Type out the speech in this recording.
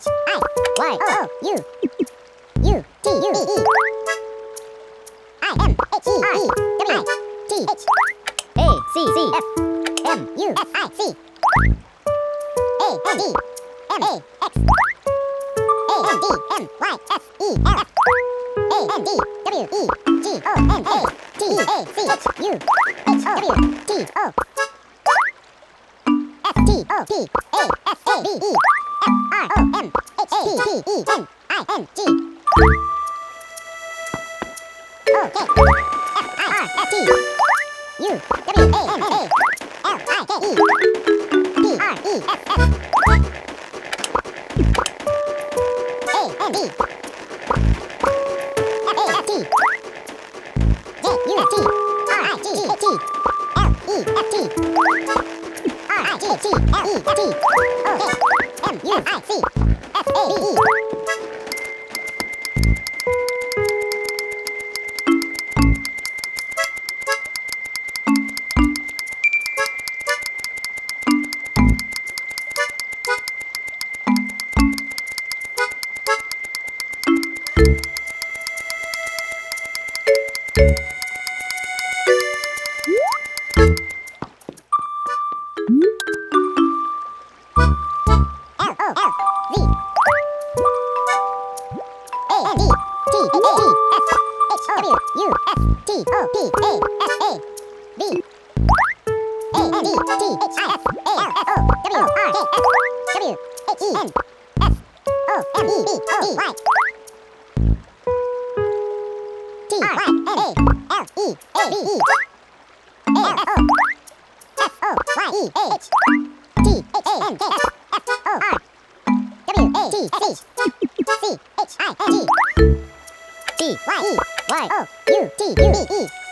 T Y E Y O U T U E E